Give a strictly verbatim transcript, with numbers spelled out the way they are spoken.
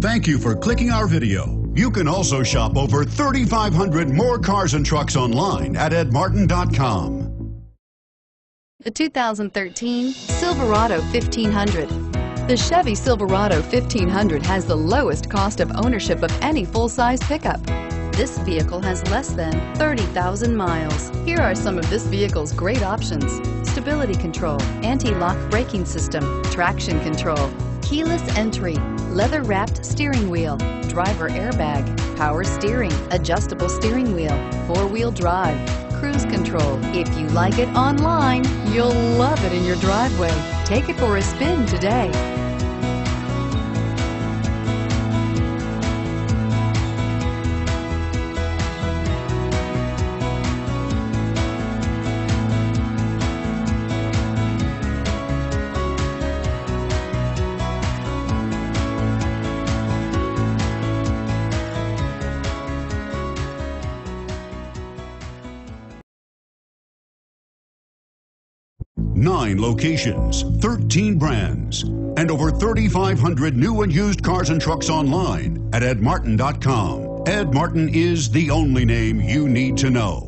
Thank you for clicking our video. You can also shop over thirty-five hundred more cars and trucks online at ed martin dot com. The two thousand thirteen Silverado fifteen hundred. The Chevy Silverado fifteen hundred has the lowest cost of ownership of any full-size pickup. This vehicle has less than thirty thousand miles. Here are some of this vehicle's great options: stability control, anti-lock braking system, traction control, keyless entry, leather-wrapped steering wheel, driver airbag, power steering, adjustable steering wheel, four-wheel drive, cruise control. If you like it online, you'll love it in your driveway. Take it for a spin today. Nine locations, thirteen brands, and over thirty-five hundred new and used cars and trucks online at ed martin dot com. Ed Martin is the only name you need to know.